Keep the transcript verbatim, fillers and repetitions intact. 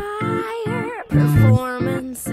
higher performance.